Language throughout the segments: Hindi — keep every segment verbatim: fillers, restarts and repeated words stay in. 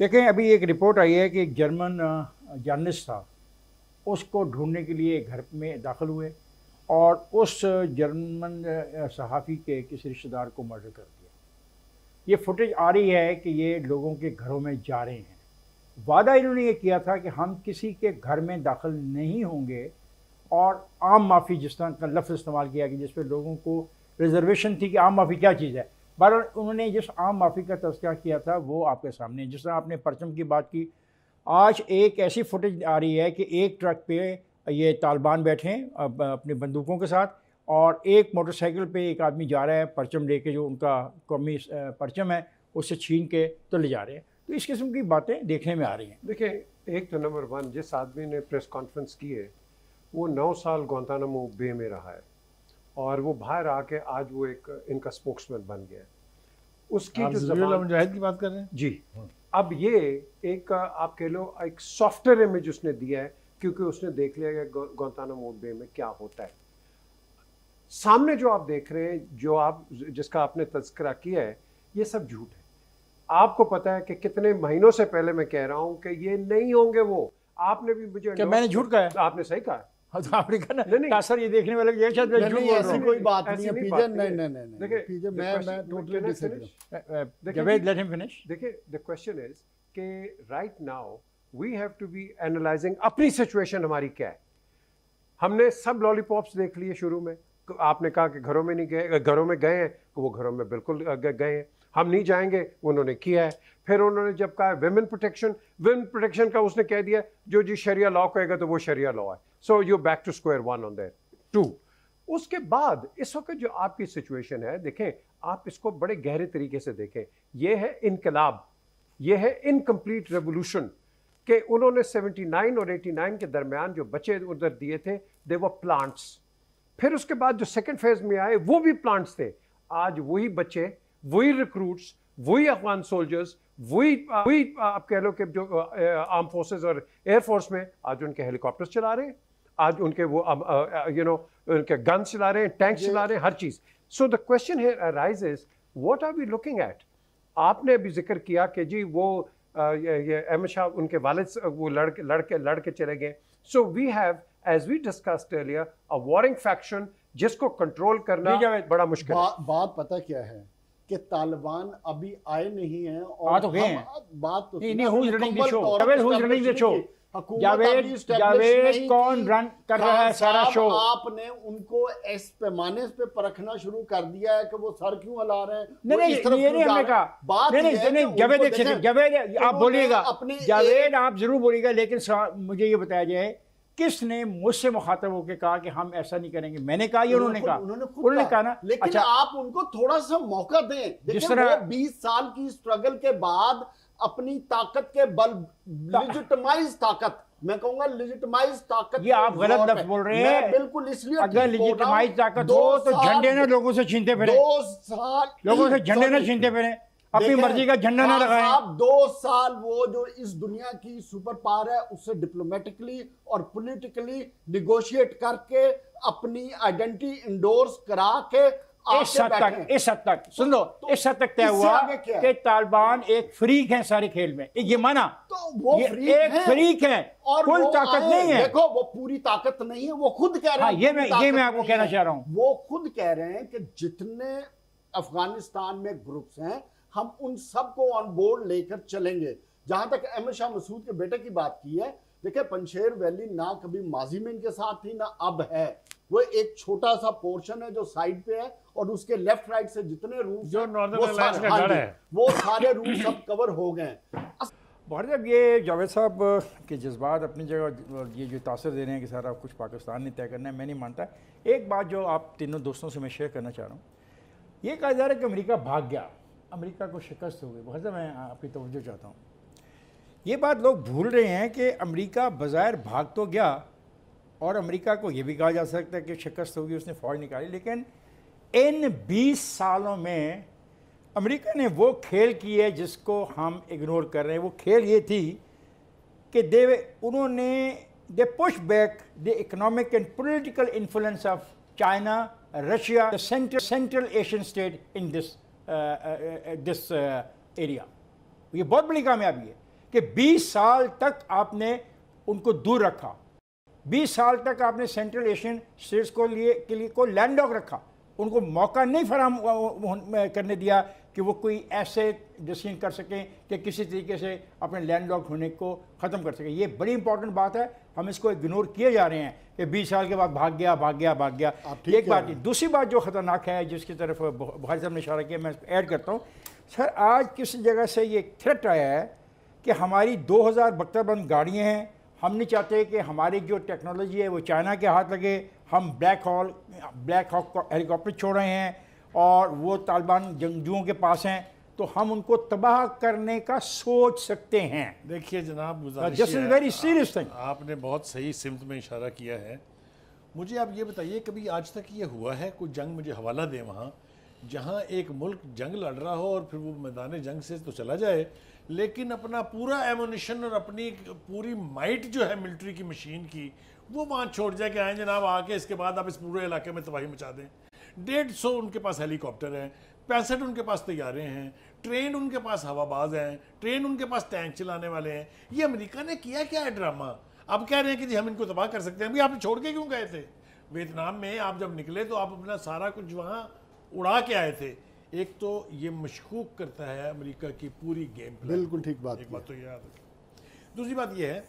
देखें, अभी एक रिपोर्ट आई है कि एक जर्मन जर्नलिस्ट था, उसको ढूंढने के लिए घर में दाखिल हुए और उस जर्मन सहाफ़ी के किसी रिश्तेदार को मर्डर कर दिया। ये फुटेज आ रही है कि ये लोगों के घरों में जा रहे हैं। वादा इन्होंने ये किया था कि हम किसी के घर में दाखिल नहीं होंगे और आम माफ़ी जिस तरह का लफ्ज़ इस्तेमाल किया कि जिस पर लोगों को रिजर्वेशन थी कि आम माफ़ी क्या चीज़ है, बहरहाल उन्होंने जिस आम माफ़ी का तस्करा किया था वो आपके सामने। जिस तरह आपने परचम की बात की, आज एक ऐसी फुटेज आ रही है कि एक ट्रक पे ये तालिबान बैठे हैं अपने बंदूकों के साथ और एक मोटरसाइकिल पे एक आदमी जा रहा है परचम लेके, जो उनका कौमी परचम है उससे छीन के तो ले जा रहे हैं। तो इस किस्म की बातें देखने में आ रही हैं। देखिए, एक तो नंबर वन, जिस आदमी ने प्रेस कॉन्फ्रेंस की है वो नौ साल गुआंतानामो बे में रहा है और वो बाहर आके आज वो एक इनका स्पोक्समैन बन गया है। उसकी जो ज़बीहुल्लाह मुजाहिद की बात कर रहे हैं जी, अब ये एक आप कह लो एक सॉफ्टवेयर इमेज उसने दिया है क्योंकि उसने देख लिया कि गुआंतानामो बे में क्या होता है। सामने जो आप देख रहे हैं, जो आप जिसका आपने तस्करा किया है, ये सब झूठ है। आपको पता है कि कितने महीनों से पहले मैं कह रहा हूं कि ये नहीं होंगे। वो आपने भी मुझे क्या मैंने झूठ कहा है? आपने सही कहा है। हाँ तो आपने कहा ना, नहीं नहीं सर, ये देखने वाले ये शायद मैं झूठ बोल रहा हूं, कोई बात नहीं है। पीजन नहीं नहीं नहीं देखिए, मैं मैं totally disagree. Javed, let him finish. देखिए, द क्वेश्चन इज कि right now we have to be analysing अपनी सिचुएशन हमारी क्या है। हमने सब लॉलीपॉप्स देख लिए शुरू में। आपने कहा कि घरों में नहीं गए, घरों में गए हैं, वो घरों में बिल्कुल गए हैं, हम नहीं जाएंगे, उन्होंने किया है। फिर उन्होंने जब कहा विमेन प्रोटेक्शन, विमेन प्रोटेक्शन का उसने कह दिया जो जी शरिया लॉ कहेगा तो वो शरिया लॉ है। So you back to square one on that too. उसके बाद इस वक्त जो आपकी सिचुएशन है, देखें, आप इसको बड़े गहरे तरीके से देखें। ये है इनकलाब, ये है इनकम्प्लीट रेवोल्यूशन के। उन्होंने सेवेंटी नाइन और एटी नाइन के दरमियान जो बचे उधर दिए थे, दे वर प्लांट्स। फिर उसके बाद जो सेकेंड फेज में आए वो भी प्लांट्स थे। आज वही बच्चे, वही रिक्रूट्स, वही अफगान सोल्जर्स, वही वही आप कह लो कि जो आर्म फोर्सेस और एयरफोर्स में आज उनके हेलीकॉप्टर्स चला रहे हैं, आज उनके वो यू नो उनके गन्स चला रहे हैं, टैंक्स चला रहे हैं, हर चीज़। So the question here arises, what are we looking at. आपने अभी जिक्र किया कि जी वो अहमद शाह उनके वालिद वो लड़के लड़के लड़के चले गए। So we have as we discussed earlier a warring faction जिसको कंट्रोल करना बड़ा मुश्किल है। बात पता क्या है कि तालिबान अभी आए नहीं हैं और तो हम, बात तो नहीं, आपने उनको इस पैमाने पे परखना शुरू कर दिया है कि वो सर क्यों हिला रहे हैं। आप बोलिएगा अपने जावेद, आप जरूर बोलिएगा, लेकिन मुझे ये बताया जाए किसने मुझसे मुखातब होकर कहा कि हम ऐसा नहीं करेंगे। मैंने कहा, ये उन्होंने कहा, उन्होंने कहा ना। लेकिन अच्छा, आप उनको थोड़ा सा मौका दें। जिस तरह बीस साल की स्ट्रगल के बाद अपनी ताकत के बल, लेजिटिमाइज ताकत, मैं कहूंगा लेजिटिमाइज ताकत, ये आप गलत लफ्ज़ बोल रहे हैं। बिल्कुल, इसलिए अगर लेजिटिमाइज ताकत हो तो झंडे ना लोगों से छीनते फिरें, दो साल लोगों से झंडे ना छीनते फिरें, अपनी मर्जी का झंडा ना लगाएं। आप दो साल वो जो इस दुनिया की सुपर पावर है उससे डिप्लोमेटिकली और पॉलिटिकली निगोशिएट करके अपनी आइडेंटिटी इंडोर्स करा के इस हद तक इस हद तक सुन लो तो, इस हद तक तय हुआ कि तालिबान एक फ्रीक है सारे खेल में। ये माना तो वो ये फ्रीक एक है। फ्रीक है और कोई ताकत नहीं है। देखो, वो पूरी ताकत नहीं है, वो खुद कह रहे हैं। ये मैं ये मैं आपको कहना चाह रहा हूँ, वो खुद कह रहे हैं कि जितने अफगानिस्तान में ग्रुप्स हैं हम उन सबको ऑन बोर्ड लेकर चलेंगे। जहां तक अहमद शाह मसूद के बेटे की बात की है, देखिए पंजशेर वैली ना कभी माजी में इनके साथ थी ना अब है। वो एक छोटा सा पोर्शन है जो साइड पे है और उसके लेफ्ट राइट से जितने रूट जो नॉर्दर्न का है वो सारे रूट सब कवर हो गए। बहुत ये जावेद साहब के जज्बात अपनी जगह और ये जो तासर दे रहे हैं कि सारा कुछ पाकिस्तान ने तय करना है, मैं नहीं मानता। एक बात जो आप तीनों दोस्तों से मैं शेयर करना चाह रहा हूँ, ये कहा जा रहा है कि अमरीका भाग गया, अमेरिका को शिकस्त हो गई। बहुत मैं आपकी तवज्जो चाहता हूँ। ये बात लोग भूल रहे हैं कि अमेरिका बज़ाहिर भाग तो गया और अमेरिका को ये भी कहा जा सकता है कि शिकस्त होगी, उसने फौज निकाली, लेकिन इन बीस सालों में अमेरिका ने वो खेल किए जिसको हम इग्नोर कर रहे हैं। वो खेल ये थी कि दे उन्होंने they push back the economic and political influence of China, Russia, central central Asian state in this this area. ये बहुत बड़ी कामयाबी है। कि बीस साल तक आपने उनको दूर रखा, बीस साल तक आपने सेंट्रल एशियन स्टेट्स को लिए के लिए को लैंड ऑफ रखा, उनको मौका नहीं फराहम करने दिया कि वो कोई ऐसे डिसीजन कर सकें कि किसी तरीके से अपने लैंडलॉक होने को ख़त्म कर सकें। ये बड़ी इंपॉर्टेंट बात है, हम इसको इग्नोर किए जा रहे हैं कि बीस साल के बाद भाग गया भाग गया भाग गया। एक बात नहीं। दूसरी बात जो ख़तरनाक है, जिसकी तरफ बुखारी साहब ने इशारा किया, मैं ऐड करता हूँ सर, आज किस जगह से ये थ्रेट आया है कि हमारी दो हज़ार बख्तरबंद गाड़ियाँ हैं, हम नहीं चाहते कि हमारी जो टेक्नोलॉजी है वो चाइना के हाथ लगे, हम black hall black hawk helicopter छोड़ रहे हैं और वो तालिबान जंगजुओं के पास हैं, तो हम उनको तबाह करने का सोच सकते हैं। देखिए जनाब, this is very serious thing. आपने बहुत सही सिम्त में इशारा किया है। मुझे आप ये बताइए, कभी आज तक ये हुआ है कोई जंग, मुझे हवाला दें वहाँ जहाँ एक मुल्क जंग लड़ रहा हो और फिर वो मैदान जंग से तो चला जाए, लेकिन अपना पूरा एमोनिशन और अपनी पूरी माइट जो है मिलिट्री की मशीन की वो वहाँ छोड़ जाए कि आए जनाब आके इसके बाद आप इस पूरे इलाके में तबाही मचा दें। डेढ़ सौ उनके पास हेलीकॉप्टर हैं, पैंसठ उनके पास तैयारे हैं, ट्रेन उनके पास हवाबाज हैं, ट्रेन उनके पास टैंक चलाने वाले हैं। ये अमेरिका ने किया क्या है ड्रामा? अब कह रहे हैं कि जी हम इनको तबाह कर सकते हैं। अभी आपने छोड़ के क्यों गए थे? वियतनाम में आप जब निकले तो आप अपना सारा कुछ वहाँ उड़ा के आए थे। एक तो ये मशकूक करता है अमेरिका की पूरी गेम प्लान। बिल्कुल ठीक बात, एक बात तो याद रखें। दूसरी बात ये है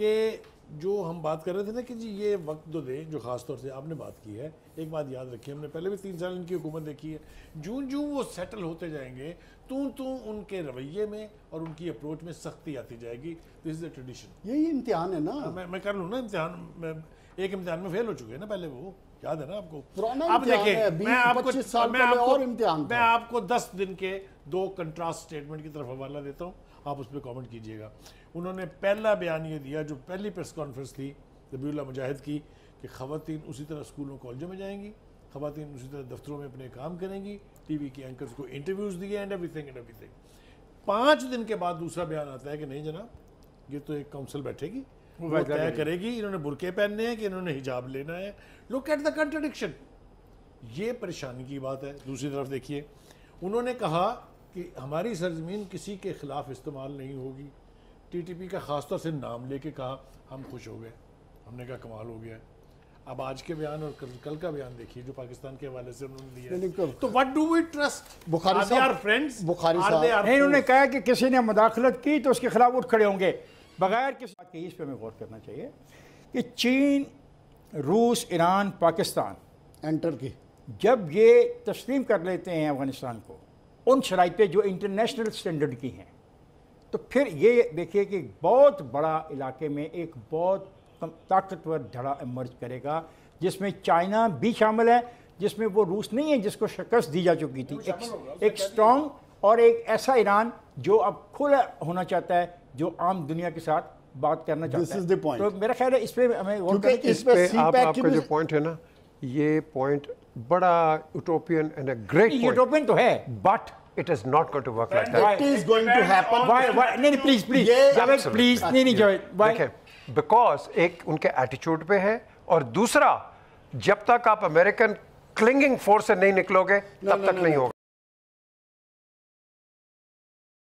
कि जो हम बात कर रहे थे ना कि जी ये वक्त दो दे, जो ख़ास तौर से आपने बात की है, एक बात याद रखी, हमने पहले भी तीन साल इनकी हुकूमत देखी है, जूँ जूँ वो सेटल होते जाएंगे तू तू उनके रवैये में और उनकी अप्रोच में सख्ती आती जाएगी। This is a tradition. यही इम्तिहान है ना। मैं मैं कर लूँ ना इम्तिहान, मैं एक इम्तिहान में फेल हो चुके हैं ना पहले, वो याद है ना आपको। आप देखिए, मैं आपको मैं आपको मैं आपको दस दिन के दो कंट्रास्ट स्टेटमेंट की तरफ हवाला देता हूँ, आप उस पर कॉमेंट कीजिएगा। उन्होंने पहला बयान ये दिया, जो पहली प्रेस कॉन्फ्रेंस थी ज़बीहुल्लाह मुजाहिद की, कि ख़वातीन उसी तरह स्कूलों कॉलेजों में जाएंगी, ख़वातीन उसी तरह दफ्तरों में अपने काम करेंगी, टीवी के एंकर्स को इंटरव्यूज़ दिए एंड एवरीथिंग एंड एवरीथिंग। पाँच दिन के बाद दूसरा बयान आता है कि नहीं जनाब, ये तो एक काउंसिल बैठेगी वो तय करेगी इन्होंने बुरके पहनने हैं कि इन्होंने हिजाब लेना है। लुक एट द कंट्रडिक्शन, ये परेशानी की बात है। दूसरी तरफ देखिए, उन्होंने कहा कि हमारी सरजमीन किसी के ख़िलाफ़ इस्तेमाल नहीं होगी, टीटीपी का ख़ास तौर से नाम लेके कहा। हम खुश हो गए, हमने कहा कमाल हो गया। अब आज के बयान और कल, कल का बयान देखिए जो पाकिस्तान के हवाले से उन्होंने दिया। तो what do we trust? Bukhari साहब फ्रेंड्स, बुखारी साहब इन्होंने कहा कि किसी ने मुदाखलत की तो उसके खिलाफ उठ खड़े होंगे बगैर किस बात के। इस पर हमें गौर करना चाहिए कि चीन, रूस, ईरान, पाकिस्तान एंड टर्की जब ये तस्लीम कर लेते हैं अफ़गानिस्तान को उन शराइत जो इंटरनेशनल स्टैंडर्ड की हैं, तो फिर ये देखिए कि बहुत बड़ा इलाके में एक बहुत ताकतवर धड़ा इमर्ज करेगा जिसमें चाइना भी शामिल है, जिसमें वो रूस नहीं है जिसको शिकस्त दी जा चुकी थी, एक, एक स्ट्रॉन्ग और एक ऐसा ईरान जो अब खुला होना चाहता है, जो आम दुनिया के साथ बात करना चाहता है। तो मेरा ख्याल है इस पे हमें इस पे आप, आपका जो पॉइंट है ना, ये पॉइंट बड़ा utopian and a great utopian तो है, but it is not going to work like that. It is going to happen. Why? नहीं प्लीज प्लीज जावेद प्लीज, नहीं नहीं जावेद, देखिए बिकॉज एक उनके एटीट्यूड पे है और दूसरा जब तक आप अमेरिकन क्लिंगिंग फोर्स से नहीं निकलोगे तब तक नहीं होगा।